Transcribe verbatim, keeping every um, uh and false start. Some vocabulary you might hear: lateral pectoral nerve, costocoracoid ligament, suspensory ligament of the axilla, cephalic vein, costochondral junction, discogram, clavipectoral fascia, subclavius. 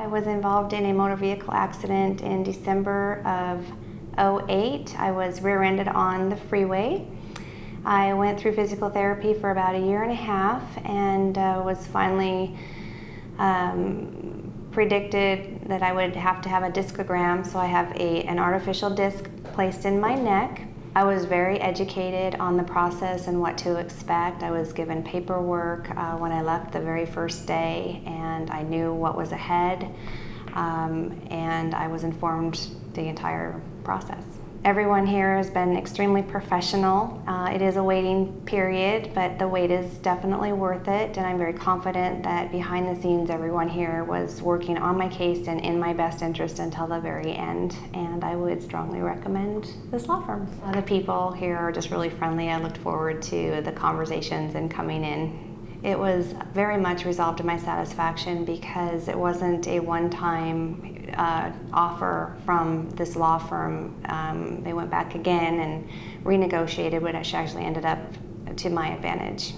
I was involved in a motor vehicle accident in December of oh eight. I was rear-ended on the freeway. I went through physical therapy for about a year and a half and uh, was finally um, predicted that I would have to have a discogram, so I have a, an artificial disc placed in my neck. I was very educated on the process and what to expect. I was given paperwork uh, when I left the very first day, and I knew what was ahead, um, and I was informed the entire process. Everyone here has been extremely professional. Uh, it is a waiting period, but the wait is definitely worth it, and I'm very confident that behind the scenes everyone here was working on my case and in my best interest until the very end, and I would strongly recommend this law firm. Uh, the people here are just really friendly. I looked forward to the conversations and coming in. It was very much resolved to my satisfaction because it wasn't a one-time uh, offer from this law firm. Um, they went back again and renegotiated, which actually ended up to my advantage.